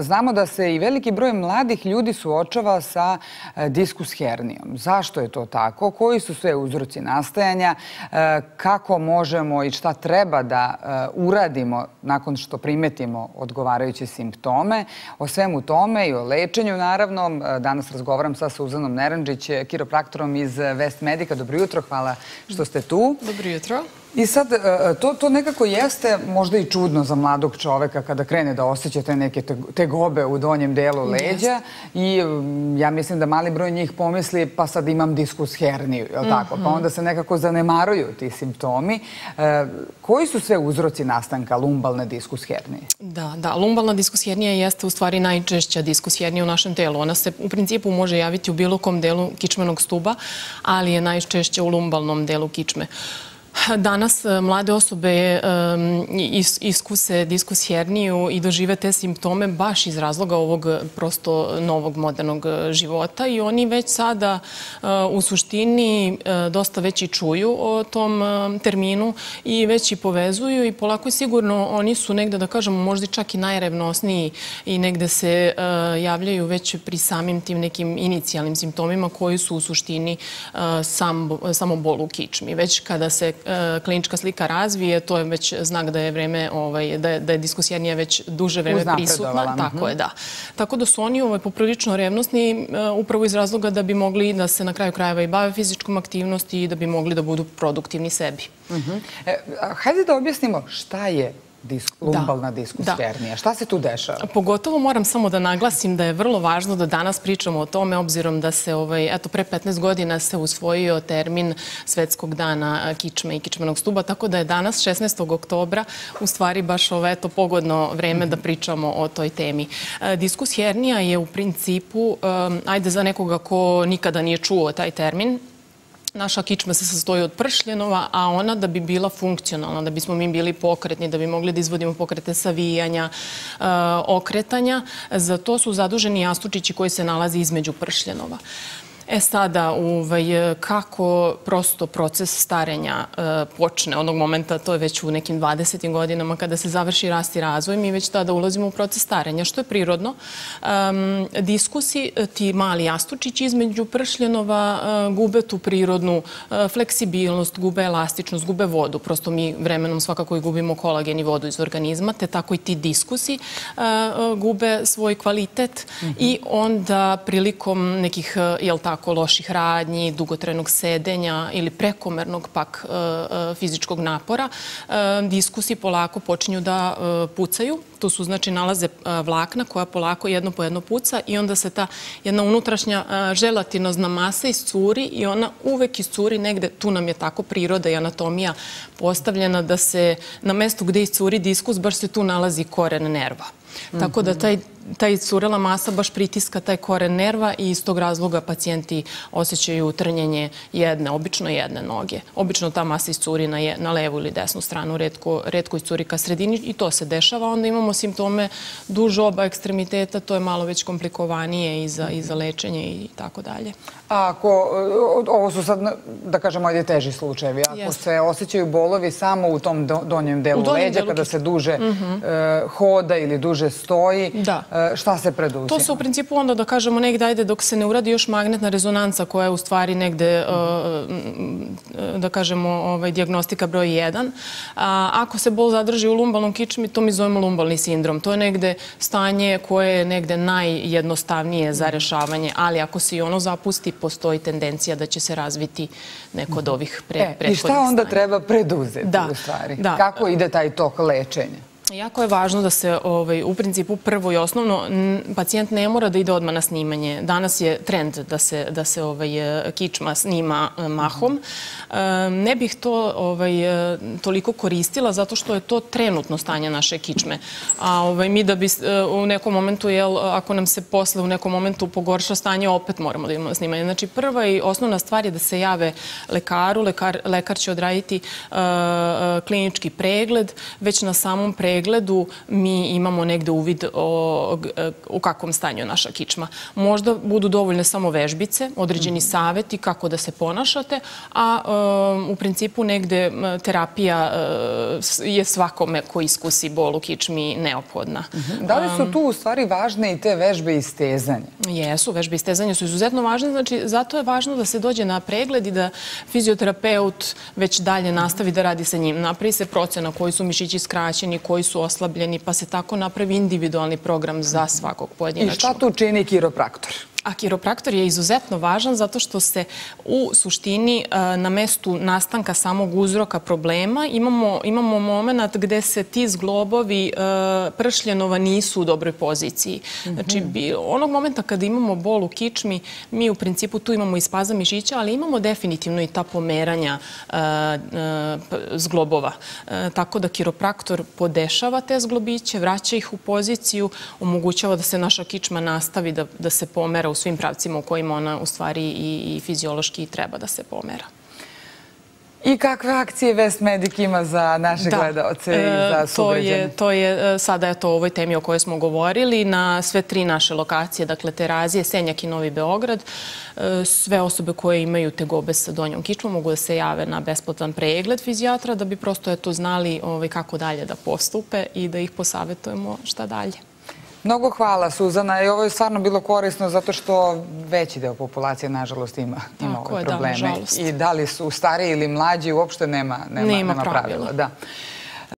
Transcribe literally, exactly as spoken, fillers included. Znamo da se i veliki broj mladih ljudi suočava sa diskus hernijom. Zašto je to tako? Koji su sve uzroci nastajanja? Kako možemo i šta treba da uradimo nakon što primetimo odgovarajuće simptome? O svemu tome i o lečenju, naravno, danas razgovaram sa Suzanom Nerandžić, kiropraktorom iz WestMedica. Dobro jutro, hvala što ste tu. Dobro jutro. I sad, to nekako jeste možda i čudno za mladog čoveka kada krene da osjeća te neke tegobe u donjem delu leđa i ja mislim da mali broj njih pomisli pa sad imam diskus herniju, pa onda se nekako zanemaruju ti simptomi. Koji su sve uzroci nastanka lumbalne diskus hernije? Da, da, lumbalna diskus hernija jeste u stvari najčešća diskus hernija u našem telu. Ona se u principu može javiti u bilo kom delu kičmenog stuba, ali je najčešća u lumbalnom delu kičme. Danas mlade osobe iskuse diskus herniju i dožive te simptome baš iz razloga ovog prosto novog modernog života i oni već sada u suštini dosta već i čuju o tom terminu i već i povezuju i polako i sigurno oni su negde, da kažemo, možda čak i najrevnosniji i negde se javljaju već pri samim tim nekim inicijalnim simptomima koji su u suštini samo bol u kičmi. Već kada se klinička slika razvije, to je već znak da je vreme, da je diskus hernija već duže vreme prisutna. Tako je, da. Tako da su oni poprilično revnosni upravo iz razloga da bi mogli da se na kraju krajeva i bave fizičkom aktivnosti i da bi mogli da budu produktivni sebi. Hajde da objasnimo šta je lumbalna diskus hernija. Šta se tu dešava? Pogotovo moram samo da naglasim da je vrlo važno da danas pričamo o tome, obzirom da se pre petnaest godina se usvojio termin Svetskog dana Kičme i Kičmenog stuba, tako da je danas šesnaestog oktobra u stvari baš pogodno vreme da pričamo o toj temi. Diskus hernija je u principu, ajde za nekoga ko nikada nije čuo taj termin, naša kičma se sastoji od pršljenova, a ona da bi bila funkcionalna, da bismo mi bili pokretni, da bi mogli da izvodimo pokrete savijanja, okretanja, za to su zaduženi jastučići koji se nalaze između pršljenova. E sada, kako prosto proces starenja počne, onog momenta, to je već u nekim dvadesetim godinama kada se završi rast i razvoj, mi već tada ulazimo u proces starenja, što je prirodno. Diskusi, ti mali jastučići između pršljenova gube tu prirodnu fleksibilnost, gube elastičnost, gube vodu. Prosto mi vremenom svakako i gubimo kolagen i vodu iz organizma, te tako i ti diskusi gube svoj kvalitet i onda prilikom nekih, jel tako, loših radnji, dugotrenog sedenja ili prekomernog pak fizičkog napora, diskusi polako počinju da pucaju. Tu su, znači, nalaze vlakna koja polako jedno po jedno puca i onda se ta jedna unutrašnja želatinozna masa iscuri i ona uvek iscuri negde. Tu nam je tako priroda i anatomija postavljena da se na mestu gde iscuri diskus baš se tu nalazi koren nerva. Tako da taj ta iscurela masa baš pritiska taj koren nerva i iz tog razloga pacijenti osjećaju trnjenje jedne, obično jedne noge. Obično ta masa iscuri na levu ili desnu stranu, retko iscuri ka sredini i to se dešava. Onda imamo simptome duž oba ekstremiteta, to je malo već komplikovanije i za lečenje i tako dalje. Ovo su sad, da kažemo, ajde teži slučajevi. Ako se osjećaju bolovi samo u tom donjem delu leđa, kada se duže hoda ili duže stoji, šta se preduzima? To se u principu onda, da kažemo, negdje, ajde dok se ne uradi još magnetna rezonanca koja je u stvari negdje, da kažemo, dijagnostika broj jedan. Ako se bol zadrži u lumbalnom kičmi, to mi zovemo lumbalni sindrom. To je negdje stanje koje je negdje najjednostavnije za rešavanje, ali ako se i ono zapusti, postoji tendencija da će se razviti neko od ovih prethodnih stanja. I šta onda treba preduzeti u stvari? Kako ide taj tok lečenja? Jako je važno da se u principu prvo i osnovno pacijent ne mora da ide odmah na snimanje. Danas je trend da se kičma snima mahom. Ne bih to toliko koristila zato što je to trenutno stanje naše kičme. A mi da bi u nekom momentu, ako nam se posle u nekom momentu pogorša stanje, opet moramo da imamo snimanje. Znači prva i osnovna stvar je da se jave lekaru. Lekar će odraditi klinički pregled. Već na samom pregledu pregledu mi imamo negde uvid u kakvom stanju naša kičma. Možda budu dovoljne samo vežbice, određeni savjeti kako da se ponašate, a u principu negde terapija je svakome ko iskusi bol u kičmi neophodna. Da li su tu u stvari važne i te vežbe i stezanje? Jesu, vežbe i stezanje su izuzetno važne, znači zato je važno da se dođe na pregled i da fizioterapeut već dalje nastavi da radi sa njim. Napravi se procena koji su mišići skraćeni, koji su oslabljeni, pa se tako napravi individualni program za svakog pojedinačno. I šta tu čini kiropraktor? A kiropraktor je izuzetno važan zato što se u suštini na mestu nastanka samog uzroka problema imamo moment gde se ti zglobovi pršljenova nisu u dobroj poziciji. Znači, onog momenta kada imamo bol u kičmi, mi u principu tu imamo i spazam mišića, ali imamo definitivno i ta pomeranja zglobova. Tako da kiropraktor podešava te zglobiće, vraća ih u poziciju, omogućava da se naša kičma nastavi da se pomera u svim pravcima u kojima ona u stvari i fiziološki treba da se pomera. I kakve akcije WestMedic ima za naše gledalce i za sugrađane? Sada je to o ovoj temi o kojoj smo govorili na sve tri naše lokacije, dakle Terazije, Senjak i Novi Beograd. Sve osobe koje imaju tegobe sa donjom kičmom mogu da se jave na besplatan pregled fizijatra da bi prosto znali kako dalje da postupe i da ih posavetujemo šta dalje. Mnogo hvala, Suzana, i ovo je stvarno bilo korisno zato što veći deo populacije, nažalost, ima ove probleme. I da li su stariji ili mlađi, uopšte nema pravila.